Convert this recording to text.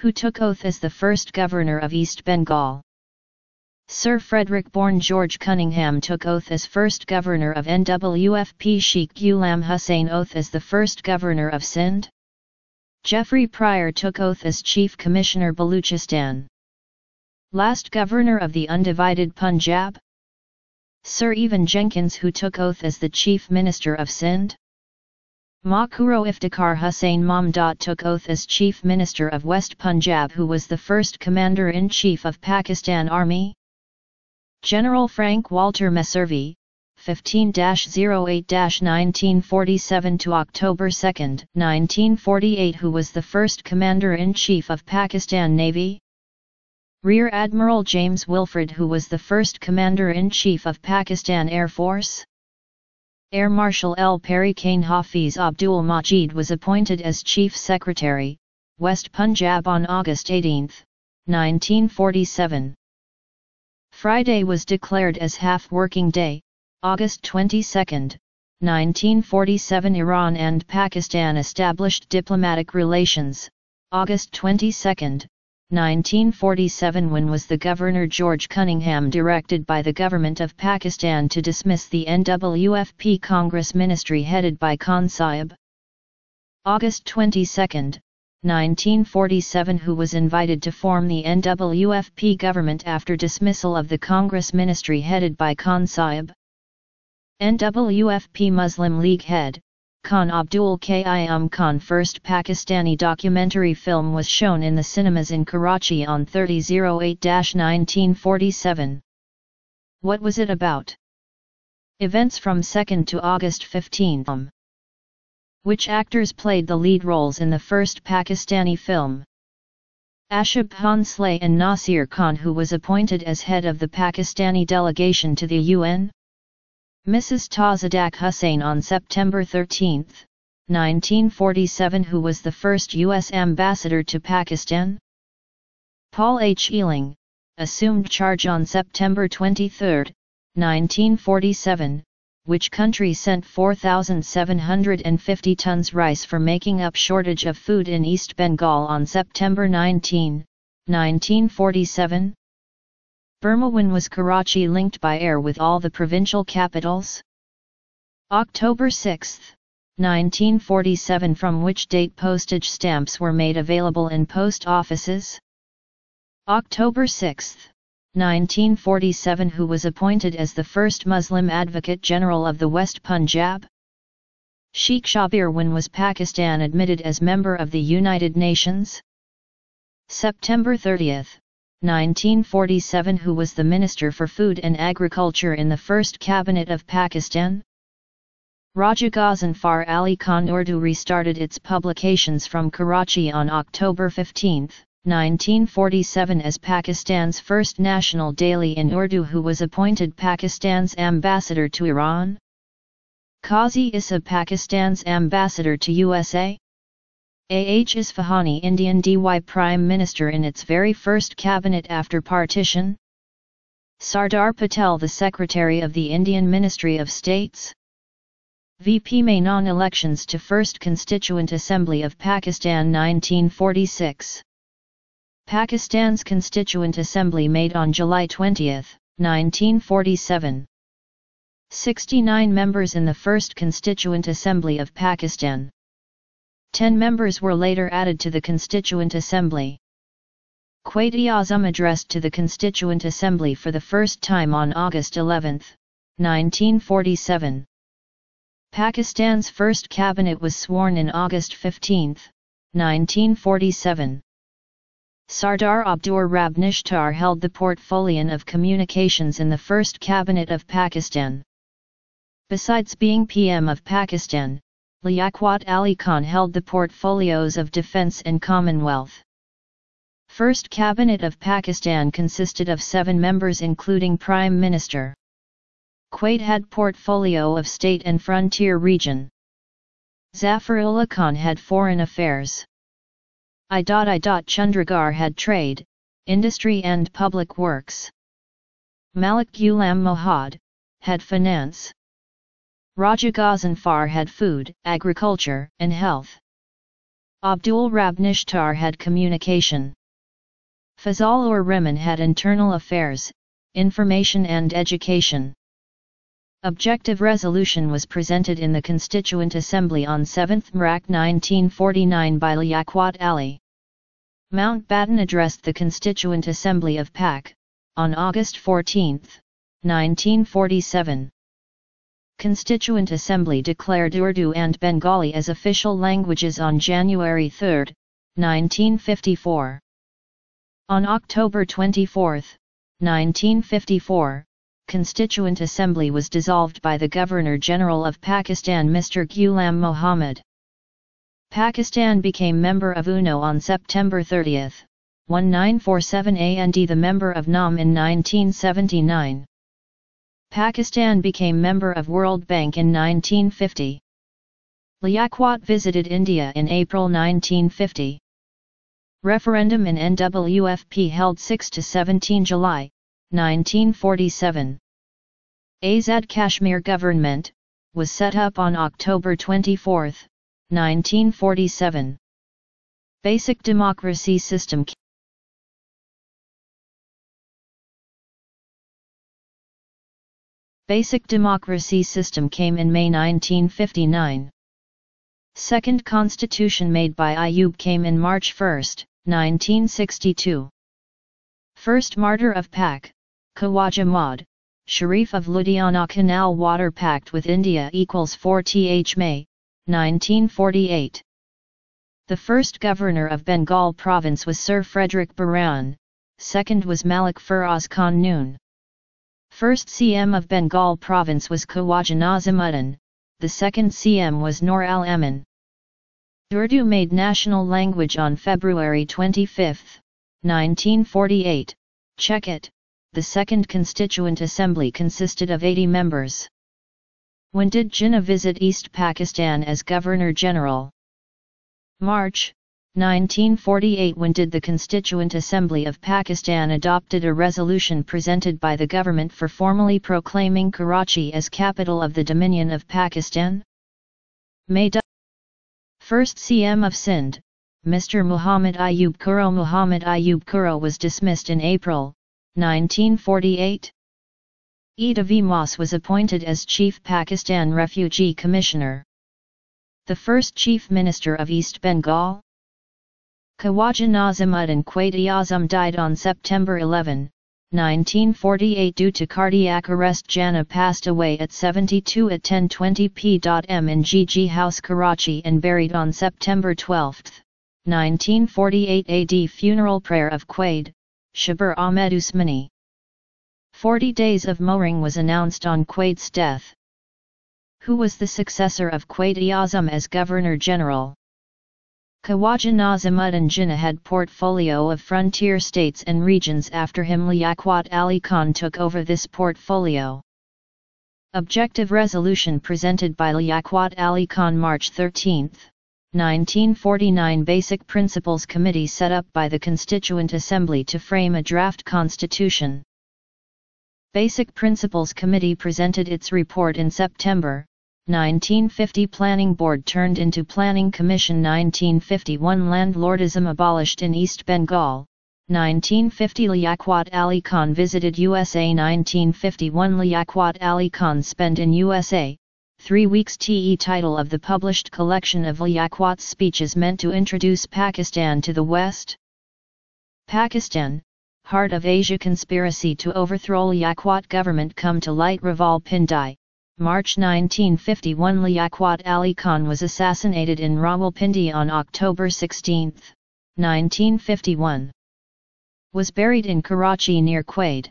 who took oath as the first governor of East Bengal. Sir Frederick Bourne George Cunningham took oath as first governor of NWFP. Sheikh Ghulam Hussain oath as the first governor of Sindh. Jeffrey Pryor took oath as chief commissioner Baluchistan. Last governor of the undivided Punjab, Sir Evan Jenkins, who took oath as the chief minister of Sindh. Maqroor Iftikhar Hussain Mamdot took oath as chief minister of West Punjab, who was the first commander-in-chief of Pakistan Army. General Frank Walter Messervy, 15-08-1947 to October 2, 1948, who was the first commander-in-chief of Pakistan Navy. Rear Admiral James Wilfred, who was the first Commander-in-Chief of Pakistan Air Force. Air Marshal L. Perry Kane Hafiz Abdul Majid was appointed as Chief Secretary, West Punjab on August 18, 1947. Friday was declared as half-working day, August 22, 1947. Iran and Pakistan established diplomatic relations, August 22. 1947, when was the Governor George Cunningham directed by the government of Pakistan to dismiss the NWFP Congress Ministry headed by Khan Sahib. August 22, 1947, who was invited to form the NWFP government after dismissal of the Congress Ministry headed by Khan Sahib. NWFP Muslim League head, Khan Abdul K.I.M. Khan. First Pakistani documentary film was shown in the cinemas in Karachi on 30-08-1947. What was it about? Events from 2nd to August 15. Which actors played the lead roles in the first Pakistani film? Ashab Khan Slay and Nasir Khan, who was appointed as head of the Pakistani delegation to the UN. Mrs. Tazadak Hussein on September 13, 1947, who was the first U.S. ambassador to Pakistan. Paul H. Ealing assumed charge on September 23, 1947, which country sent 4,750 tons rice for making up shortage of food in East Bengal on September 19, 1947. Burma. When was Karachi linked by air with all the provincial capitals? October 6, 1947, from which date postage stamps were made available in post offices? October 6, 1947, who was appointed as the first Muslim Advocate General of the West Punjab? Sheikh Shabir. When was Pakistan admitted as member of the United Nations? September 30, 1947, who was the Minister for Food and Agriculture in the first cabinet of Pakistan? Raja Ghazanfar Ali Khan. Urdu restarted its publications from Karachi on October 15, 1947, as Pakistan's first national daily in Urdu, who was appointed Pakistan's ambassador to Iran? Qazi Isa, Pakistan's ambassador to USA. A.H. Isfahani, Indian DY Prime Minister in its very first cabinet after partition. Sardar Patel, the Secretary of the Indian Ministry of States. V.P. Mainon, elections to First Constituent Assembly of Pakistan 1946. Pakistan's Constituent Assembly made on July 20, 1947. 69 members in the First Constituent Assembly of Pakistan. 10 members were later added to the Constituent Assembly. Qazi Isa addressed to the Constituent Assembly for the first time on August 11, 1947. Pakistan's first cabinet was sworn in August 15, 1947. Sardar Abdur Rab Nishtar held the portfolio of communications in the first cabinet of Pakistan. Besides being PM of Pakistan, Liaquat Ali Khan held the portfolios of Defense and Commonwealth. First Cabinet of Pakistan consisted of 7 members including Prime Minister. Quaid had portfolio of State and Frontier Region. Zafarullah Khan had Foreign Affairs. I.I. Chundrigar had Trade, Industry and Public Works. Malik Ghulam Mohad had Finance. Raja Ghazanfar had Food, Agriculture, and Health. Abdul Rab Nishtar had communication. Fazalur Rahman had internal affairs, information and education. Objective resolution was presented in the Constituent Assembly on 7th March 1949 by Liaquat Ali. Mountbatten addressed the Constituent Assembly of PAC, on August 14, 1947. Constituent Assembly declared Urdu and Bengali as official languages on January 3, 1954. On October 24, 1954, Constituent Assembly was dissolved by the Governor-General of Pakistan Mr. Ghulam Muhammad. Pakistan became member of UNO on September 30, 1947 and the member of NAM in 1979. Pakistan became member of World Bank in 1950. Liaquat visited India in April 1950. Referendum in NWFP held 6 to 17 July, 1947. Azad Kashmir government was set up on October 24, 1947. Basic democracy system. Basic democracy system came in May 1959. Second constitution made by Ayub came in March 1, 1962. First martyr of PAC, Khawaja Maud Sharif of Ludhiana. Canal Water Pact with India equals 4th May, 1948. The first governor of Bengal province was Sir Frederick Buran, second was Malik Feroz Khan Noon. First CM of Bengal province was Khawaja Nazimuddin, the second CM was Noor Al Amin. Urdu made national language on February 25, 1948, Chet. The second Constituent Assembly consisted of 80 members. When did Jinnah visit East Pakistan as Governor-General? March 1948. When did the Constituent Assembly of Pakistan adopted a resolution presented by the government for formally proclaiming Karachi as capital of the Dominion of Pakistan? May. First CM of Sindh, Mr. Muhammad Ayub Kuro. Muhammad Ayub Kuro was dismissed in April 1948. Ida V. Moss was appointed as Chief Pakistan Refugee Commissioner. The first Chief Minister of East Bengal? Khawaja Nazimuddin Quaid-e-Azam died on September 11, 1948 due to cardiac arrest. Jinnah passed away at 72 at 10:20 p.m. in GG House, Karachi and buried on September 12, 1948 AD. Funeral prayer of Quaid, Shabir Ahmed Usmani. 40 days of mourning was announced on Quaid's death. Who was the successor of Quaid-e-Azam as Governor-General? Khawaja Nazimuddin. Jinnah had portfolio of frontier states and regions after him. Liaquat Ali Khan took over this portfolio. Objective resolution presented by Liaquat Ali Khan March 13, 1949. Basic Principles Committee set up by the Constituent Assembly to frame a draft constitution. Basic Principles Committee presented its report in September 1950. Planning Board turned into Planning Commission 1951. Landlordism abolished in East Bengal 1950. Liaquat Ali Khan visited USA 1951. Liaquat Ali Khan spent in USA 3 weeks. The title of the published collection of Liaquat's speeches meant to introduce Pakistan to the West. Pakistan, Heart of Asia. Conspiracy to overthrow Liaquat government come to light. Rawalpindi, March 1951. Liaquat Ali Khan was assassinated in Rawalpindi on October 16, 1951. Was buried in Karachi near Quaid.